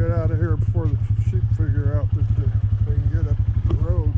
get out of here before the sheep figure out that they can get up the road.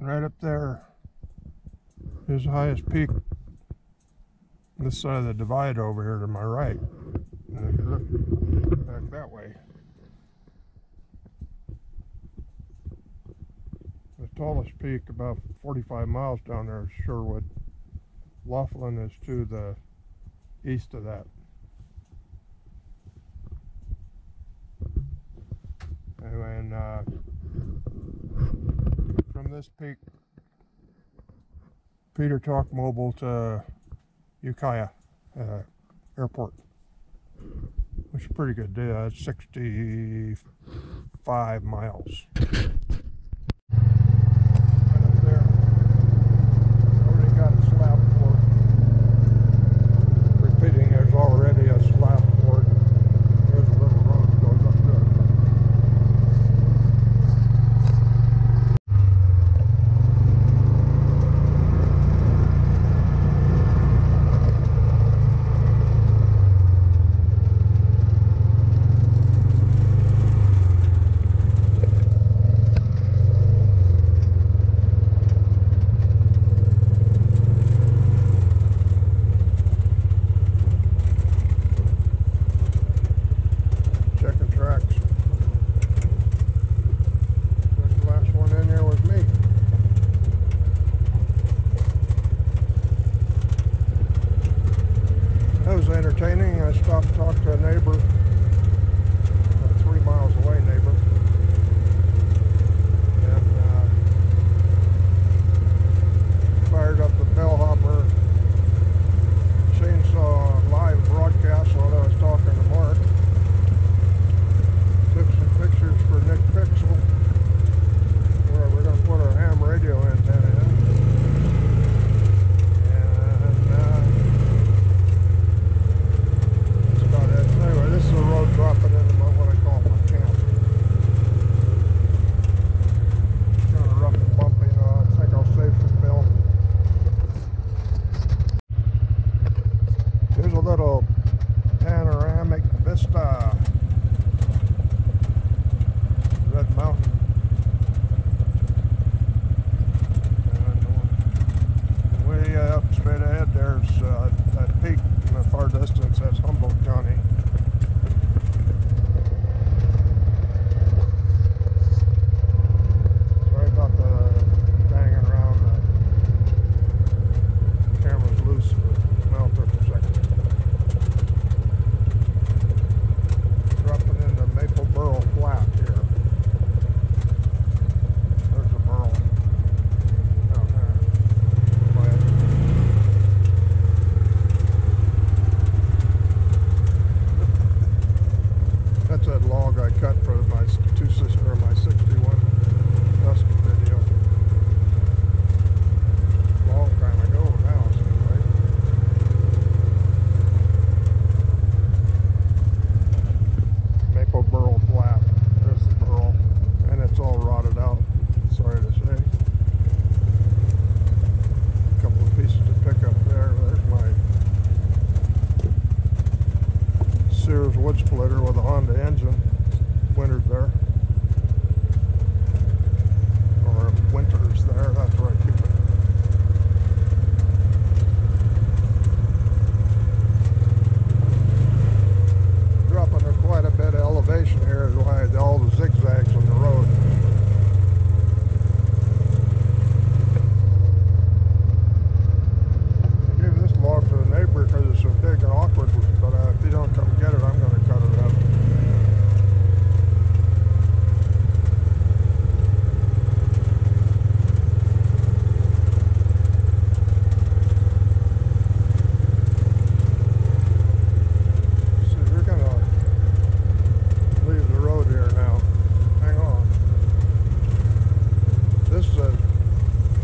Right up there is the highest peak, this side of the divide over here to my right. And if you look back that way, the tallest peak about 45 miles down there is Sherwood. Laughlin is to the east of that. Anyway, and from this peak, Peter talked mobile to Ukiah airport, which is a pretty good day. It's 65 miles.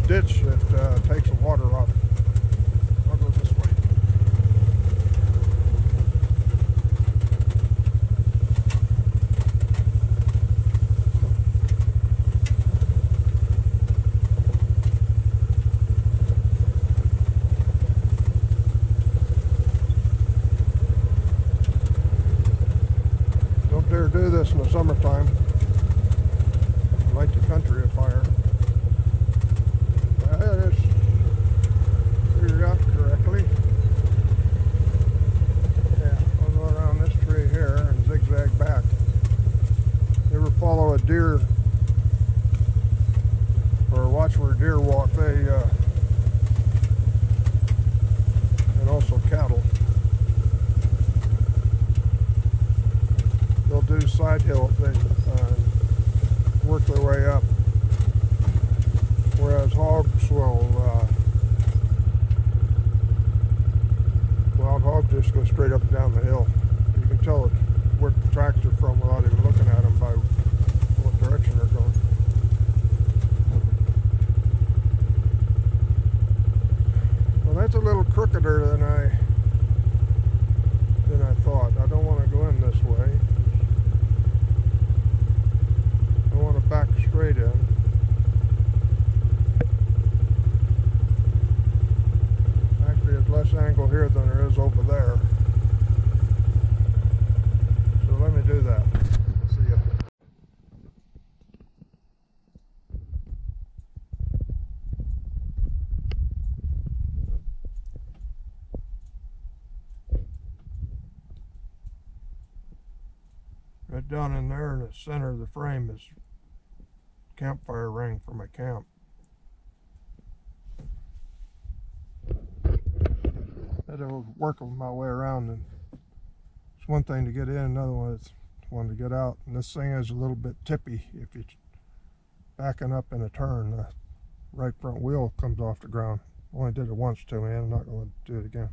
ditch that takes the water off. I'll go this way. Don't dare do this in the summertime. Light the country afire. Deer or watch where deer walk, they and also cattle, they'll do side hill, they work their way up, whereas hogs will wild hogs just go straight up and down the hill. You can tell where the tracks are from without even looking at them by direction they're going. Well, that's a little crookeder than I thought. I don't want to go in this way. I want to back straight in. Actually, there's less angle here than there is over there. So let me do that. Right down in there in the center of the frame is campfire ring for my camp. I had to work my way around, and it's one thing to get in, another one is one to get out. And this thing is a little bit tippy. If you're backing up in a turn, the right front wheel comes off the ground. I only did it once to me, and I'm not going to do it again.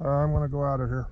All right, I'm going to go out of here.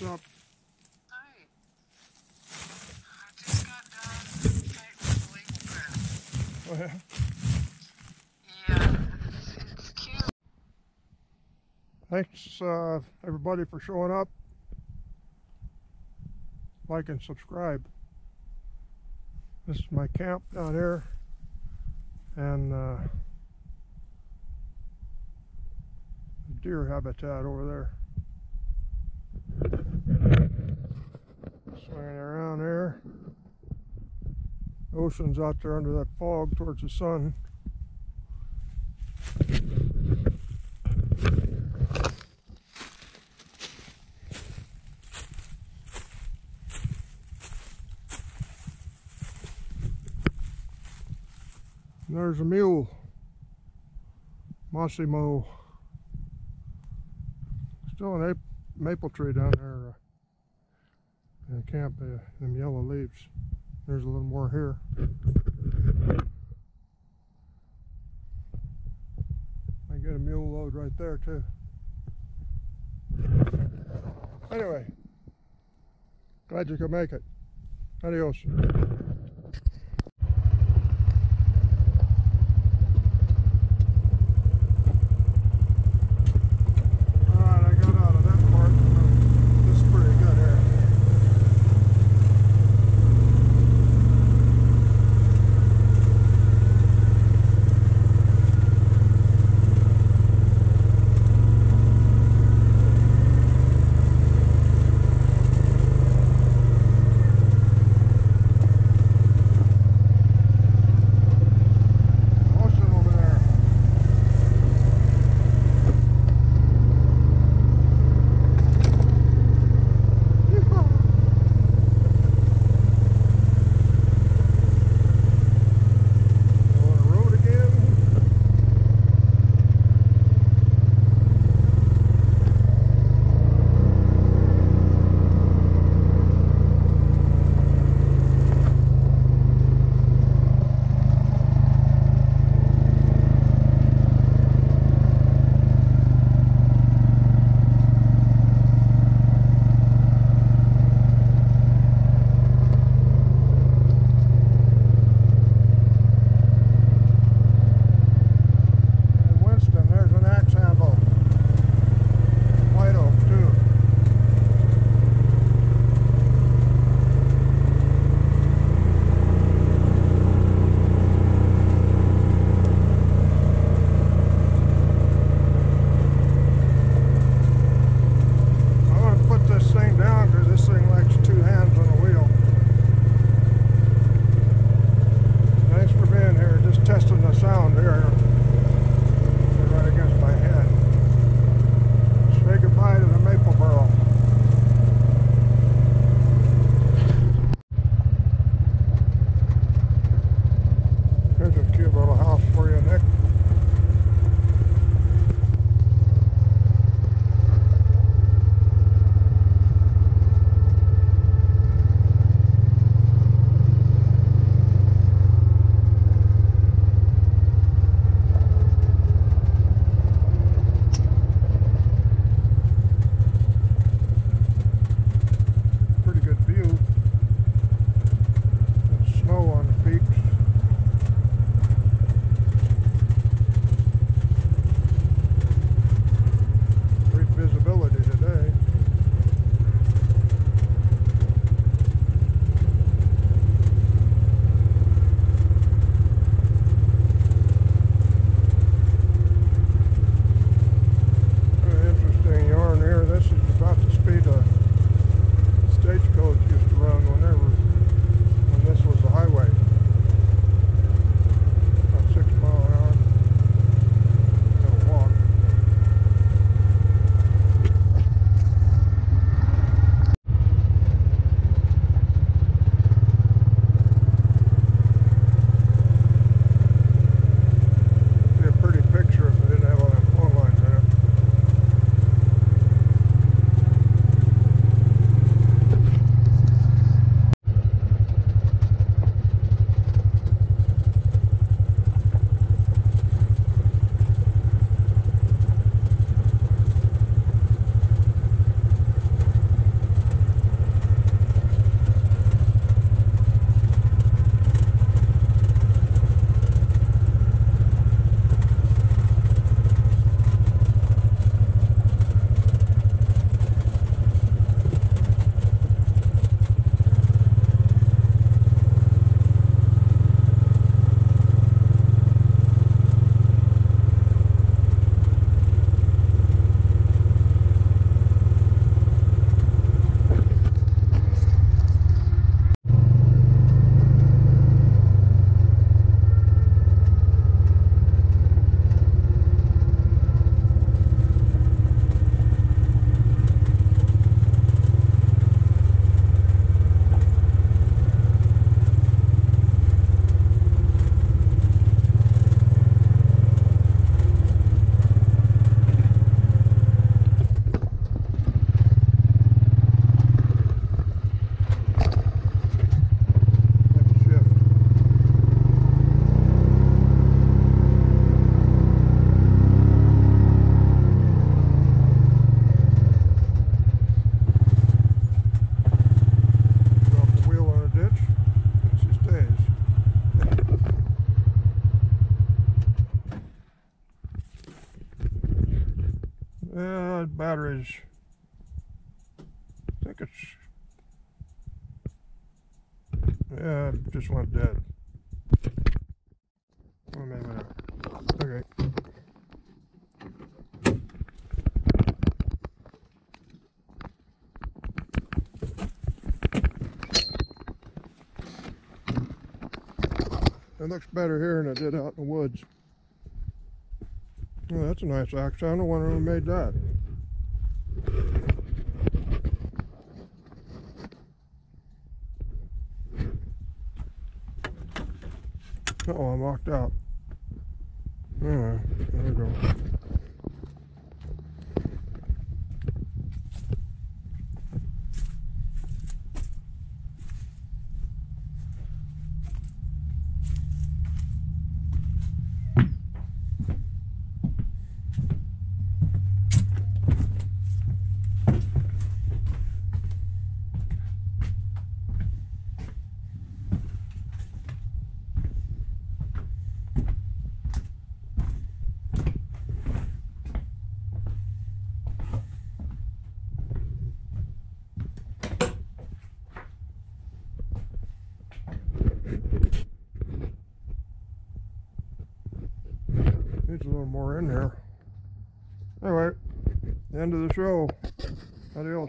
What's up? Hi. I just got done fighting with the legal crap. Oh, yeah? Yeah, it's cute. Thanks, everybody, for showing up. Like and subscribe. This is my camp down here. And deer habitat over there. Swinging around there. The ocean's out there under that fog towards the sun. And there's a mule, Massimo. Still an maple tree down there in the camp, them yellow leaves. There's a little more here. I get a mule load right there too. Anyway, glad you could make it. Adios. is, I think it's, yeah, I just want that. Well, maybe not. Okay. It looks better here than it did out in the woods. Well, that's a nice axe. I don't wonder who made that. Uh-oh, I'm locked out. Anyway, there we go. Needs a little more in there. Anyway, the end of the show. Adios.